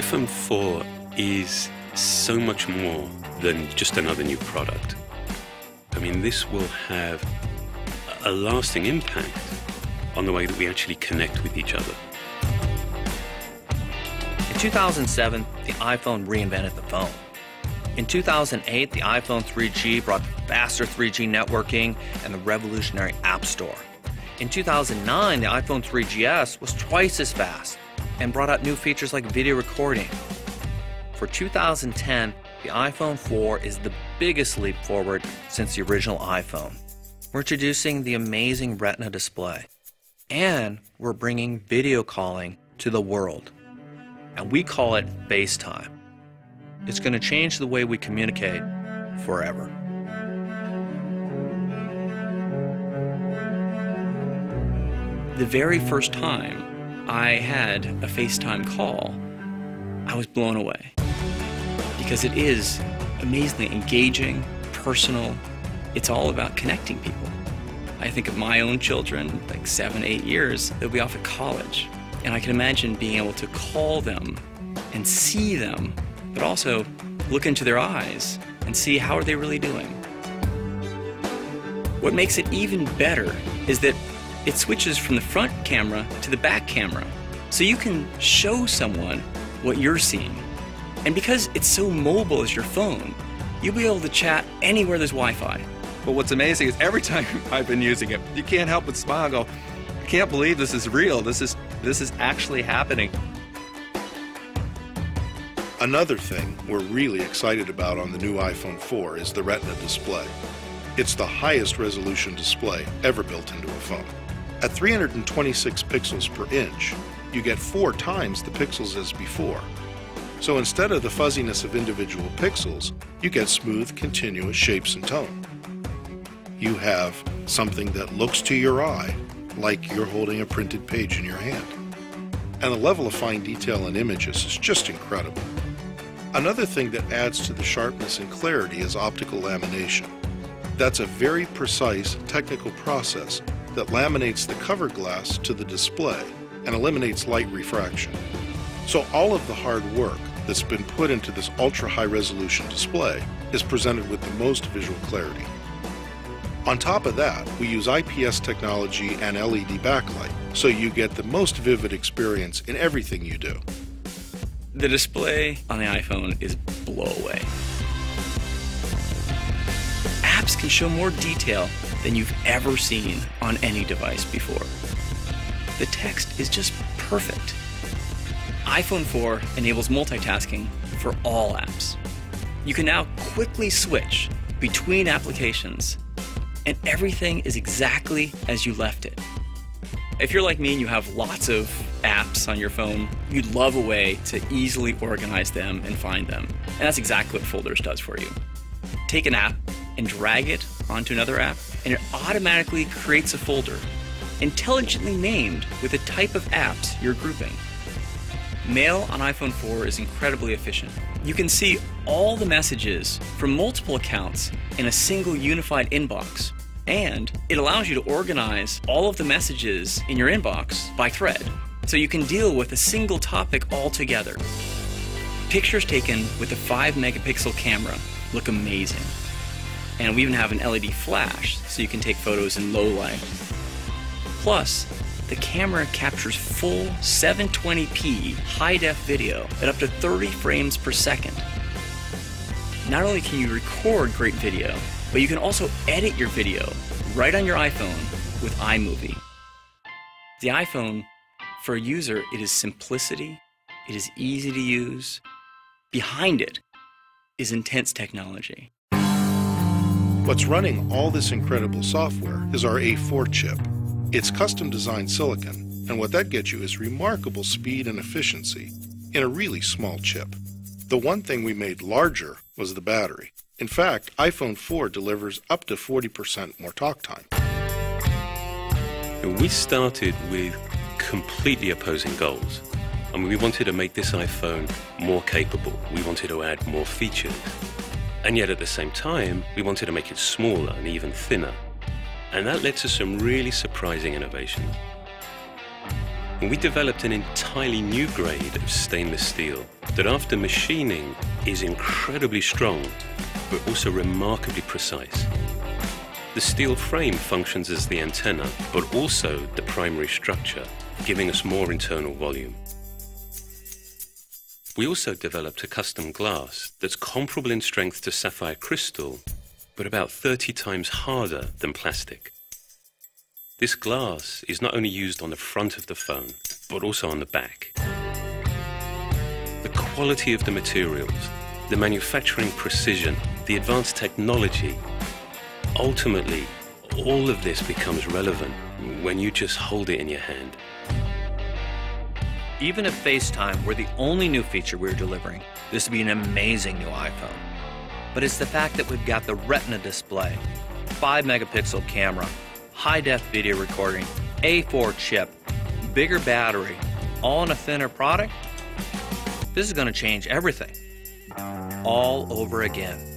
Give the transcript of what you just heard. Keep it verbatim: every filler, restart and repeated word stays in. iPhone four is so much more than just another new product. I mean, this will have a lasting impact on the way that we actually connect with each other. In two thousand seven, the iPhone reinvented the phone. In two thousand eight, the iPhone three G brought faster three G networking and the revolutionary App Store. In two thousand nine, the iPhone three G S was twice as fast and brought out new features like video recording. For two thousand ten, the iPhone four is the biggest leap forward since the original iPhone. We're introducing the amazing Retina display, and we're bringing video calling to the world, and we call it FaceTime. It's going to change the way we communicate forever. The very first time I had a FaceTime call, I was blown away, because it is amazingly engaging, personal. It's all about connecting people. I think of my own children, like seven, eight years, they'll be off at college, and I can imagine being able to call them and see them, but also look into their eyes and see how are they really doing. What makes it even better is that it switches from the front camera to the back camera, so you can show someone what you're seeing. And because it's so mobile as your phone, you'll be able to chat anywhere there's Wi-Fi. But what's amazing is every time I've been using it, you can't help but smile and go, I can't believe this is real. This is, this is actually happening. Another thing we're really excited about on the new iPhone four is the Retina display. It's the highest resolution display ever built into a phone. At three hundred twenty-six pixels per inch, you get four times the pixels as before. So instead of the fuzziness of individual pixels, you get smooth, continuous shapes and tone. You have something that looks to your eye like you're holding a printed page in your hand. And the level of fine detail in images is just incredible. Another thing that adds to the sharpness and clarity is optical lamination. That's a very precise technical process that laminates the cover glass to the display and eliminates light refraction. So all of the hard work that's been put into this ultra-high resolution display is presented with the most visual clarity. On top of that, we use I P S technology and L E D backlight, so you get the most vivid experience in everything you do. The display on the iPhone is blow away. Apps can show more detail than you've ever seen on any device before. The text is just perfect. iPhone four enables multitasking for all apps. You can now quickly switch between applications, and everything is exactly as you left it. If you're like me and you have lots of apps on your phone, you'd love a way to easily organize them and find them. And that's exactly what Folders does for you. Take an app and drag it onto another app, and it automatically creates a folder, intelligently named with the type of apps you're grouping. Mail on iPhone four is incredibly efficient. You can see all the messages from multiple accounts in a single unified inbox, and it allows you to organize all of the messages in your inbox by thread, so you can deal with a single topic all together. Pictures taken with a five megapixel camera look amazing, and we even have an L E D flash so you can take photos in low light. Plus, the camera captures full seven twenty p high-def video at up to thirty frames per second. Not only can you record great video, but you can also edit your video right on your iPhone with iMovie. The iPhone, for a user, it is simplicity, it is easy to use. Behind it is intense technology. What's running all this incredible software is our A four chip. It's custom-designed silicon, and what that gets you is remarkable speed and efficiency in a really small chip. The one thing we made larger was the battery. In fact, iPhone four delivers up to forty percent more talk time. We started with completely opposing goals. I mean, we wanted to make this iPhone more capable. We wanted to add more features. And yet at the same time, we wanted to make it smaller and even thinner. And that led to some really surprising innovations. we developed an entirely new grade of stainless steel that after machining is incredibly strong, but also remarkably precise. The steel frame functions as the antenna, but also the primary structure, giving us more internal volume. We also developed a custom glass that's comparable in strength to sapphire crystal, but about thirty times harder than plastic. This glass is not only used on the front of the phone, but also on the back. The quality of the materials, the manufacturing precision, the advanced technology, ultimately, all of this becomes relevant when you just hold it in your hand. Even if FaceTime were the only new feature we were delivering, this would be an amazing new iPhone. But it's the fact that we've got the Retina display, five megapixel camera, high-def video recording, A four chip, bigger battery, all in a thinner product. This is going to change everything all over again.